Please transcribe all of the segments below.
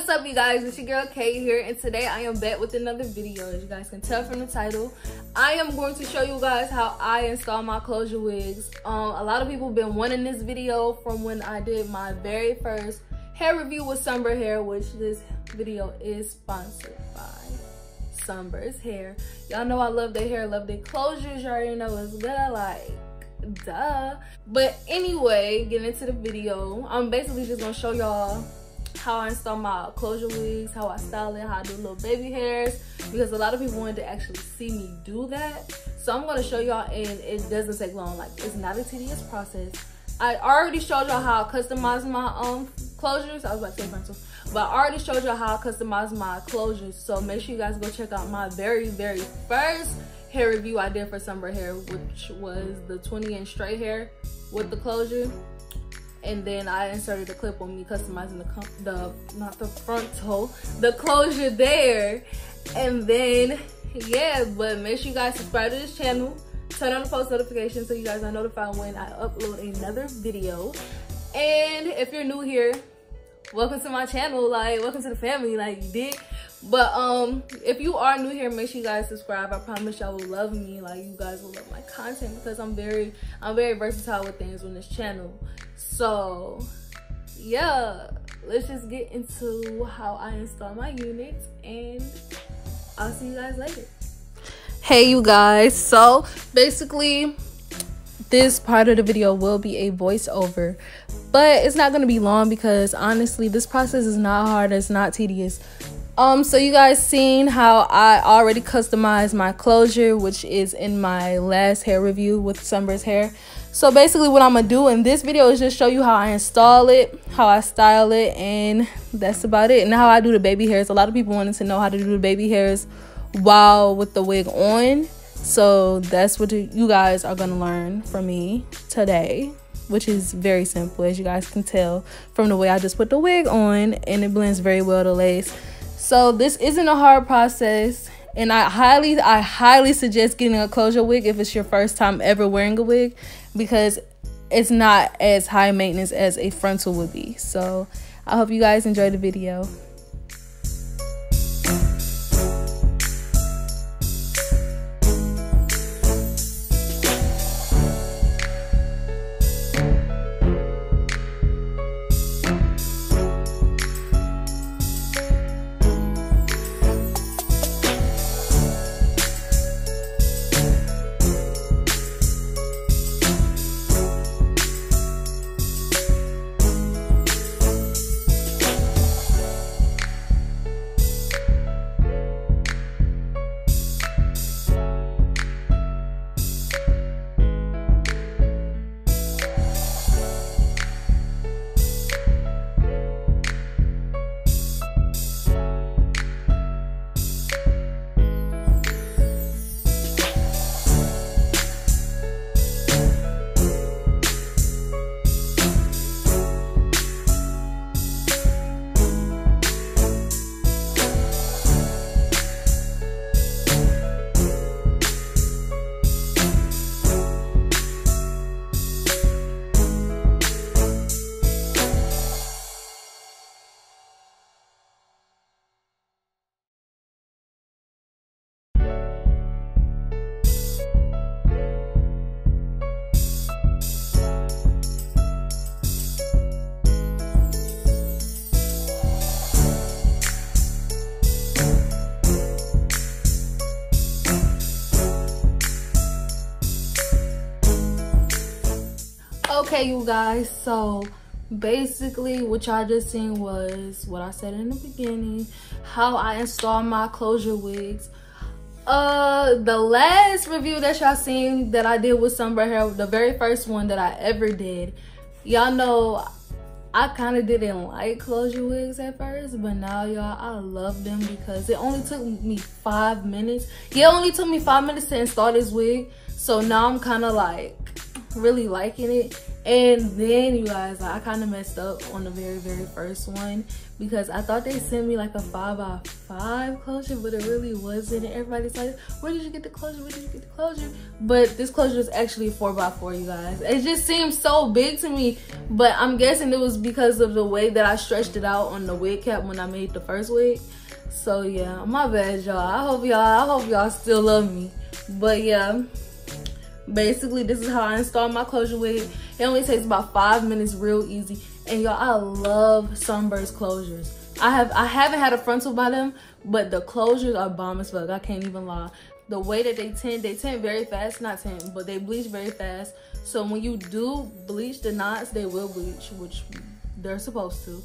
What's up, you guys? It's your girl Kay here, and today I am back with another video. As you guys can tell from the title, I am going to show you guys how I install my closure wigs. A lot of people have been wanting this video from when I did my very first hair review with Sunber Hair, which this video is sponsored by Sunber's Hair. Y'all know I love their hair, love their closures. You already know it's good, like duh. But anyway, getting into the video, I'm basically just gonna show y'all how I install my closure wigs, how I style it, how I do little baby hairs, because a lot of people wanted to actually see me do that. So I'm going to show y'all, and it doesn't take long. Like, it's not a tedious process. I already showed y'all how I customize my closures. I was about to say frontal, but I already showed y'all how I customize my closures. So make sure you guys go check out my very first hair review I did for Sunber Hair, which was the 20-inch straight hair with the closure. And then I inserted a clip on me customizing the closure there. And then, yeah, but make sure you guys subscribe to this channel. Turn on the post notifications so you guys are notified when I upload another video. And if you're new here, welcome to my channel. Like, welcome to the family, like, you dig? But if you are new here, make sure you guys subscribe. I promise y'all will love me. Like, you guys will love my content because I'm very versatile with things on this channel. So yeah, let's just get into how I install my units, and I'll see you guys later. Hey you guys, so basically this part of the video will be a voiceover, but it's not going to be long because honestly this process is not hard, it's not tedious. So you guys seen how I already customized my closure, which is in my last hair review with Sunber's Hair. So basically what I'm gonna do in this video is just show you how I install it, how I style it, and that's about it. And how I do the baby hairs. A lot of people wanted to know how to do the baby hairs while with the wig on. So that's what you guys are gonna learn from me today, which is very simple, as you guys can tell from the way I just put the wig on, and it blends very well to lace. So this isn't a hard process, and I highly suggest getting a closure wig if it's your first time ever wearing a wig, because it's not as high maintenance as a frontal would be. So I hope you guys enjoy the video. Okay you guys, so basically what y'all just seen was what I said in the beginning, how I install my closure wigs. The last review that y'all seen that I did with Sunber Hair, the very first one that I ever did, y'all know I kind of didn't like closure wigs at first, but now y'all, I love them because it only took me 5 minutes. Yeah, it only took me 5 minutes to install this wig, so now I'm kind of like really liking it. And then you guys, like, I kind of messed up on the very first one because I thought they sent me like a 5x5 closure, but it really wasn't. And everybody's like, where did you get the closure? Where did you get the closure? But this closure is actually 4x4, you guys. It just seems so big to me, but I'm guessing it was because of the way that I stretched it out on the wig cap when I made the first wig. So yeah, my bad, y'all. I hope y'all still love me. But yeah, basically this is how I installed my closure wig. It only takes about 5 minutes, real easy. And y'all, I love Sunber's closures. I haven't had a frontal by them, but the closures are bomb as fuck. I can't even lie. The way that they tint very fast, not tint, but they bleach very fast. So when you do bleach the knots, they will bleach, which they're supposed to.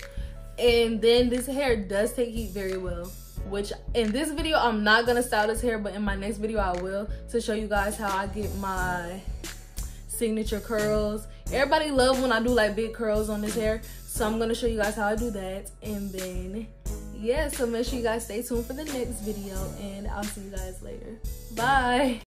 And then this hair does take heat very well, which in this video I'm not gonna style this hair, but in my next video I will, to show you guys how I get my signature curls. Everybody love when I do like big curls on this hair, so I'm gonna show you guys how I do that. And then yeah, so make sure you guys stay tuned for the next video, and I'll see you guys later. Bye.